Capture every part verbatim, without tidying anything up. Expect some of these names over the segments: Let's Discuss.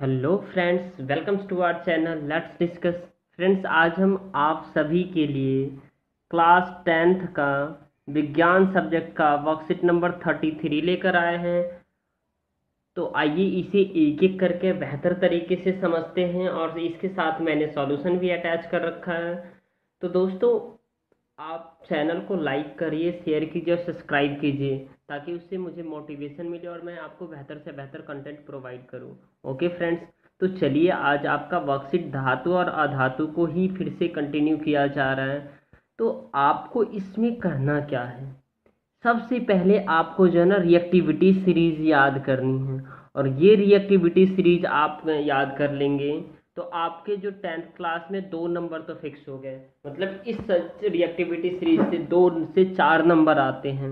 Hello friends, welcomes to our channel let's discuss. Friends, आज हम आप सभी के लिए क्लास टेंथ का विज्ञान सब्जेक्ट का वर्कशीट नंबर थर्टी थ्री लेकर आए हैं। तो आइए इसे एक एक करके बेहतर तरीके से समझते हैं, और इसके साथ मैंने सॉल्यूशन भी अटैच कर रखा है। तो दोस्तों, आप चैनल को लाइक करिए, शेयर कीजिए और सब्सक्राइब कीजिए, ताकि उससे मुझे मोटिवेशन मिले और मैं आपको बेहतर से बेहतर कंटेंट प्रोवाइड करूं। ओके फ्रेंड्स, तो चलिए आज आपका वर्कशीट धातु और अधातु को ही फिर से कंटिन्यू किया जा रहा है। तो आपको इसमें करना क्या है, सबसे पहले आपको जो है ना रिएक्टिविटी सीरीज याद करनी है, और ये रिएक्टिविटी सीरीज आप याद कर लेंगे तो आपके जो टेंथ क्लास में दो नंबर तो फिक्स हो गए। मतलब इस रिएक्टिविटी सीरीज से दो से चार नंबर आते हैं,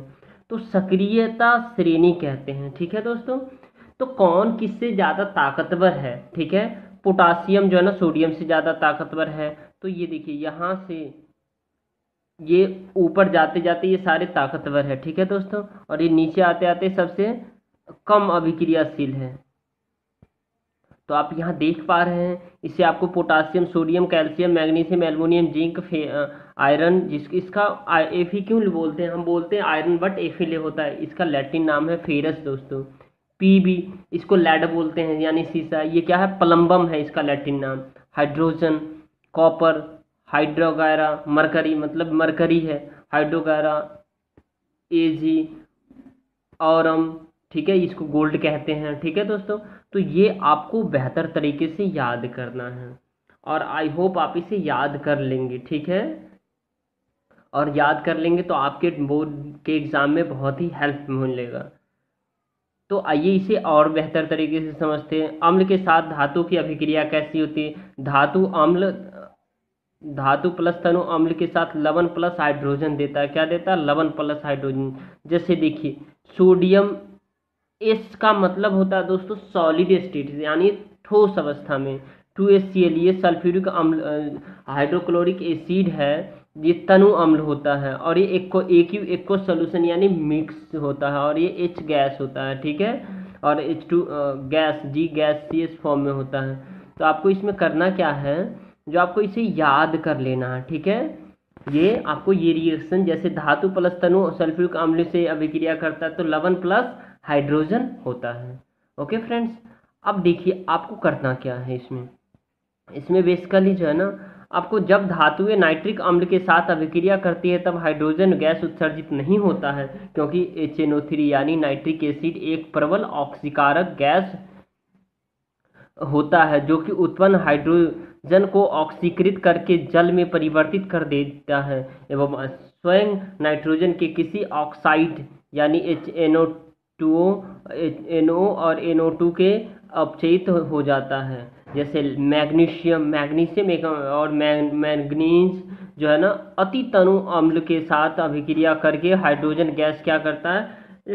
तो सक्रियता श्रेणी कहते हैं। ठीक है दोस्तों, तो कौन किससे ज़्यादा ताकतवर है। ठीक है, पोटासियम जो है ना सोडियम से ज़्यादा ताकतवर है। तो ये देखिए, यहाँ से ये ऊपर जाते जाते ये सारे ताकतवर है। ठीक है दोस्तों, और ये नीचे आते आते सबसे कम अभिक्रियाशील है। तो आप यहाँ देख पा रहे हैं, इससे आपको potassium, sodium, calcium, magnesium, aluminium, zinc, iron, जिस इसका एफी क्यों बोलते हैं, हम बोलते हैं आयरन बट एफिले होता है। इसका लैटिन नाम है फेरस दोस्तों। पीबी, इसको लेड बोलते हैं यानी सीसा। ये क्या है, प्लम्बम है इसका लैटिन नाम। हाइड्रोजन, कॉपर, हाइड्रोगायरा, मरकरी मतलब मरकरी है, हाइड्रोगायरा, एजी, औरम। ठीक है, इसको गोल्ड कहते हैं। ठीक है दोस्तों, तो ये आपको बेहतर तरीके से याद करना है, और आई होप आप इसे याद कर लेंगे। ठीक है, और याद कर लेंगे तो आपके बोर्ड के एग्ज़ाम में बहुत ही हेल्प मिलेगा। तो आइए इसे और बेहतर तरीके से समझते हैं। अम्ल के साथ धातु की अभिक्रिया कैसी होती है। धातु अम्ल, धातु प्लस तनु अम्ल के साथ लवण प्लस हाइड्रोजन देता है। क्या देता है, लवण प्लस हाइड्रोजन। जैसे देखिए, सोडियम एस का मतलब होता है दोस्तों सॉलिड स्टेट, यानी ठोस अवस्था में। टू एस सी एल, ये सल्फ्यूरिक अम्ल, हाइड्रोक्लोरिक एसिड है, ये तनु अम्ल होता है, और ये एक को एक यू एक को सोल्यूशन यानी मिक्स होता है, और ये एच गैस होता है। ठीक है, और H two gas, G gas, C S form में होता है। तो आपको इसमें करना क्या है, जो आपको इसे याद कर लेना है। ठीक है, ये आपको ये रिएक्शन, जैसे धातु प्लस तनु सल्फ्यूरिक अम्ल से अभिक्रिया करता है तो लवण प्लस हाइड्रोजन होता है। ओके फ्रेंड्स, अब देखिए आपको करना क्या है इसमें। इसमें बेसिकली जो है ना, आपको जब धातुएं नाइट्रिक अम्ल के साथ अभिक्रिया करती है तब हाइड्रोजन गैस उत्सर्जित नहीं होता है, क्योंकि एच एन ओ थ्री यानी नाइट्रिक एसिड एक प्रबल ऑक्सीकारक गैस होता है, जो कि उत्पन्न हाइड्रोजन को ऑक्सीकृत करके जल में परिवर्तित कर देता है, एवं स्वयं नाइट्रोजन के किसी ऑक्साइड यानी H N O two NO और एन ओ टू के अपचयित हो जाता है। जैसे मैग्नीशियम, मैग्नीशियम एक और मैंगनीज जो है ना अति तनु अम्ल के साथ अभिक्रिया करके हाइड्रोजन गैस क्या करता है,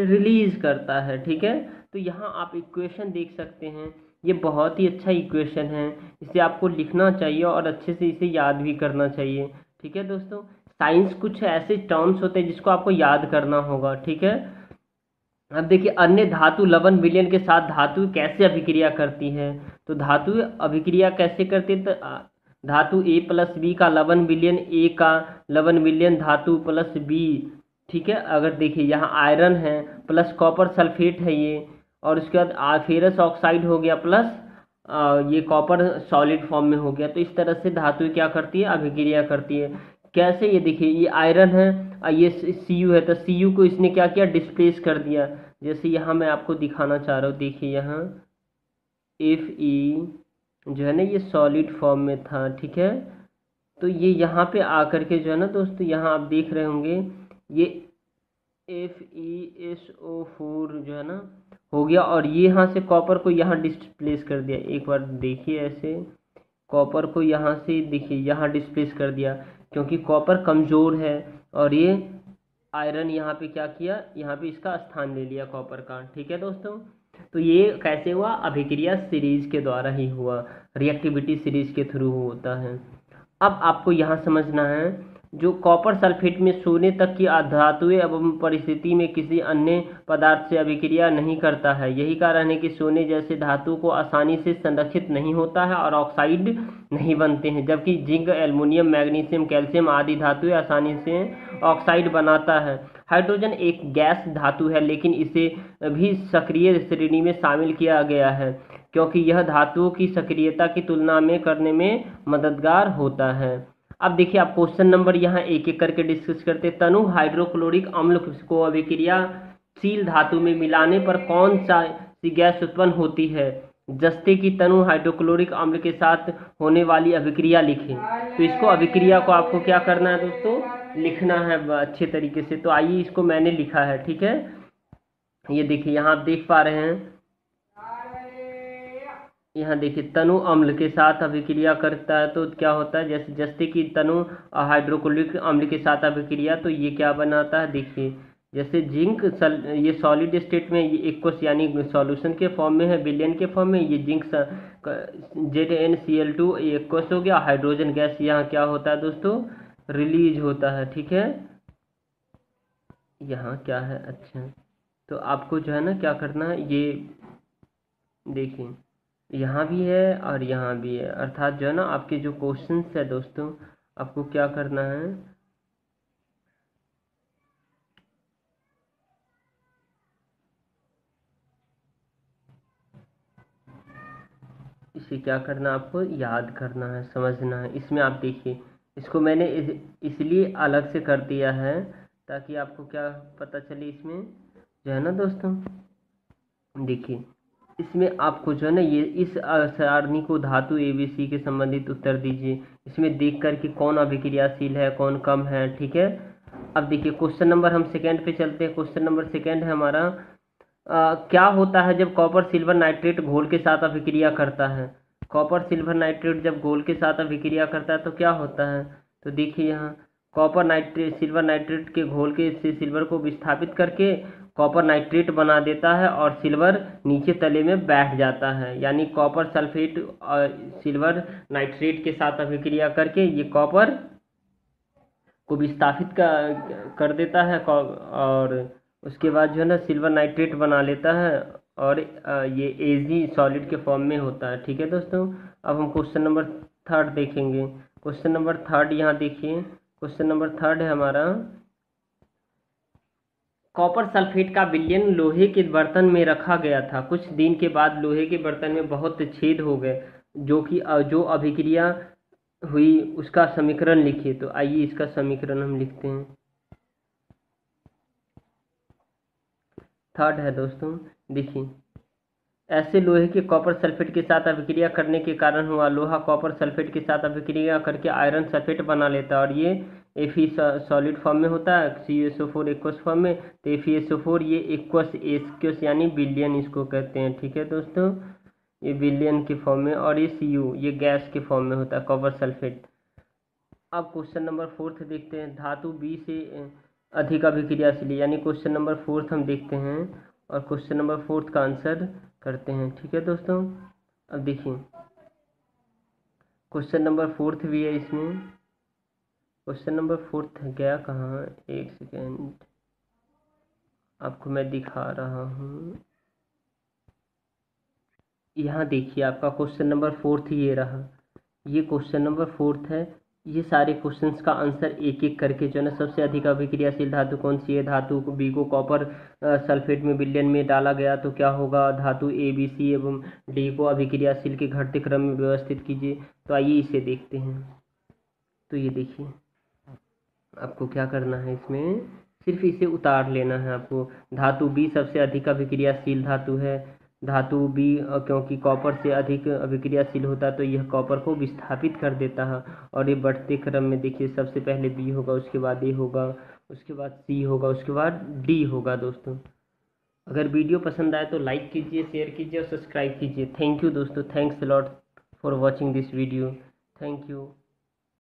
रिलीज करता है। ठीक है, तो यहाँ आप इक्वेशन देख सकते हैं, ये बहुत ही अच्छा इक्वेशन है, इसे आपको लिखना चाहिए और अच्छे से इसे याद भी करना चाहिए। ठीक है दोस्तों, साइंस कुछ ऐसे टर्म्स होते हैं जिसको आपको याद करना होगा। ठीक है, अब देखिए अन्य धातु लवण विलयन के साथ धातु कैसे अभिक्रिया करती है। तो धातु अभिक्रिया कैसे करती है, तो धातु ए प्लस बी का लवण विलयन, ए का लवण विलयन धातु प्लस बी। ठीक है, अगर देखिए यहाँ आयरन है प्लस कॉपर सल्फेट है ये, और उसके बाद फेरस ऑक्साइड हो गया प्लस आ, ये कॉपर सॉलिड फॉर्म में हो गया। तो इस तरह से धातु क्या करती है, अभिक्रिया करती है। कैसे, ये देखिए ये आयरन है, ये सी यू है, तो सी यू को इसने क्या किया, डिस्प्लेस कर दिया। जैसे यहाँ मैं आपको दिखाना चाह रहा हूँ, देखिए यहाँ एफ ई जो है ना ये सॉलिड फॉर्म में था। ठीक है, तो ये यहाँ पे आकर के जो है ना दोस्तों, यहाँ आप देख रहे होंगे ये F E S O four जो है ना हो गया, और ये यहाँ से कॉपर को यहाँ डिस्प्लेस कर दिया। एक बार देखिए, ऐसे कॉपर को यहाँ से देखिए यहाँ डिस्प्लेस कर दिया, क्योंकि कॉपर कमज़ोर है, और ये आयरन यहाँ पे क्या किया, यहाँ पे इसका स्थान ले लिया कॉपर का। ठीक है दोस्तों, तो ये कैसे हुआ, अभिक्रिया सीरीज के द्वारा ही हुआ, रिएक्टिविटी सीरीज के थ्रू होता है। अब आपको यहाँ समझना है, जो कॉपर सल्फेट में सोने तक की धातुएं एवं परिस्थिति में किसी अन्य पदार्थ से अभिक्रिया नहीं करता है। यही कारण है कि सोने जैसे धातु को आसानी से संरक्षित नहीं होता है और ऑक्साइड नहीं बनते हैं, जबकि जिंक, एल्युमिनियम, मैग्नीशियम, कैल्शियम आदि धातुएं आसानी से ऑक्साइड बनाता है। हाइड्रोजन एक गैस धातु है, लेकिन इसे भी सक्रिय श्रेणी में शामिल किया गया है क्योंकि यह धातुओं की सक्रियता की तुलना में करने में मददगार होता है। अब देखिए आप क्वेश्चन नंबर यहाँ एक एक करके डिस्कस करते हैं। तनु हाइड्रोक्लोरिक अम्ल को अभिक्रियाशील धातु में मिलाने पर कौन सा सी गैस उत्पन्न होती है? जस्ते की तनु हाइड्रोक्लोरिक अम्ल के साथ होने वाली अभिक्रिया लिखें। तो इसको अभिक्रिया को आपको क्या करना है दोस्तों, लिखना है अच्छे तरीके से। तो आइए इसको मैंने लिखा है, ठीक है, ये देखिए यहाँ आप देख पा रहे हैं, यहाँ देखिए तनु अम्ल के साथ अभिक्रिया करता है तो क्या होता है, जैसे जस्ते की तनु हाइड्रोक्लोरिक अम्ल के साथ अभिक्रिया तो ये क्या बनाता है, देखिए जैसे जिंक सल, ये सॉलिड स्टेट में, ये एक्वस यानी सॉल्यूशन के फॉर्म में है, विलयन के फॉर्म में, ये zinc Z N C L two aqueous हो गया। हाइड्रोजन गैस यहाँ क्या होता है दोस्तों, रिलीज होता है, ठीक है, यहाँ क्या है। अच्छा तो आपको जो है ना क्या करना है, ये देखिए यहाँ भी है और यहाँ भी है, अर्थात जो है ना आपके जो क्वेश्चन है दोस्तों आपको क्या करना है, इसे क्या करना आपको याद करना है, समझना है। इसमें आप देखिए इसको मैंने इस, इसलिए अलग से कर दिया है ताकि आपको क्या पता चले, इसमें जो है ना दोस्तों देखिए इसमें आपको जो है ना ये इस सारणी को धातु एबीसी के संबंधित उत्तर दीजिए, इसमें देख कर कि कौन अभिक्रियाशील है कौन कम है, ठीक है। अब देखिए क्वेश्चन नंबर हम सेकंड पे चलते हैं। क्वेश्चन नंबर सेकंड है हमारा, आ, क्या होता है जब कॉपर सिल्वर नाइट्रेट घोल के साथ अभिक्रिया करता है? कॉपर सिल्वर नाइट्रेट जब घोल के साथ अभिक्रिया करता है तो क्या होता है, तो देखिए यहाँ कॉपर नाइट्रेट सिल्वर नाइट्रेट के घोल के से सिल्वर को विस्थापित करके कॉपर नाइट्रेट बना देता है और सिल्वर नीचे तले में बैठ जाता है। यानी कॉपर सल्फेट सिल्वर नाइट्रेट के साथ अभिक्रिया करके ये कॉपर को विस्थापित कर देता है और उसके बाद जो है ना सिल्वर नाइट्रेट बना लेता है और ये एजी सॉलिड के फॉर्म में होता है, ठीक है दोस्तों। अब हम क्वेश्चन नंबर थर्ड देखेंगे। क्वेश्चन नंबर थर्ड यहाँ देखिए, क्वेश्चन नंबर थर्ड है हमारा, कॉपर सल्फेट का विलयन लोहे के बर्तन में रखा गया था, कुछ दिन के बाद लोहे के बर्तन में बहुत छेद हो गए, जो कि जो अभिक्रिया हुई उसका समीकरण लिखिए। तो आइए इसका समीकरण हम लिखते हैं, थर्ड है दोस्तों। देखिए ऐसे लोहे के कॉपर सल्फेट के साथ अभिक्रिया करने के कारण हुआ, लोहा कॉपर सल्फेट के साथ अभिक्रिया करके आयरन सल्फेट बना लेता है और ये एफी सॉलिड फॉर्म में होता है, C S O four aqueous form में, तो एफी एस ओ फोर ये एक्वस एक्वस यानी विलयन इसको कहते हैं, ठीक है दोस्तों, ये विलयन के फॉर्म में और ये सी यू ये गैस के फॉर्म में होता है कॉपर सल्फेट। अब क्वेश्चन नंबर फोर्थ देखते हैं, धातु बी से अधिक अभिक्रियाशील, यानी क्वेश्चन नंबर फोर्थ हम देखते हैं और क्वेश्चन नंबर फोर्थ का आंसर करते हैं, ठीक है दोस्तों। अब देखिए क्वेश्चन नंबर फोर्थ भी है इसमें, क्वेश्चन नंबर फोर्थ गया कहाँ, एक सेकेंड आपको मैं दिखा रहा हूँ, यहाँ देखिए आपका क्वेश्चन नंबर फोर्थ ये रहा, ये क्वेश्चन नंबर फोर्थ है। ये सारे क्वेश्चंस का आंसर एक एक करके जो है ना, सबसे अधिक अभिक्रियाशील धातु कौन सी है, धातु बी को कॉपर सल्फेट में विलयन में डाला गया तो क्या होगा, धातु ए बी सी एवं डी को अभिक्रियाशील के घटते क्रम में व्यवस्थित कीजिए। तो आइए इसे देखते हैं। तो ये देखिए आपको क्या करना है, इसमें सिर्फ इसे उतार लेना है आपको। धातु बी सबसे अधिक अभिक्रियाशील धातु है, धातु बी क्योंकि कॉपर से अधिक अभिक्रियाशील होता है तो यह कॉपर को विस्थापित कर देता है और ये बढ़ते क्रम में, देखिए सबसे पहले बी होगा, उसके बाद ए होगा, उसके बाद सी होगा, उसके बाद डी होगा। दोस्तों अगर वीडियो पसंद आए तो लाइक कीजिए, शेयर कीजिए और सब्सक्राइब कीजिए। थैंक यू दोस्तों, thanks a lot for watching this video. Thank you.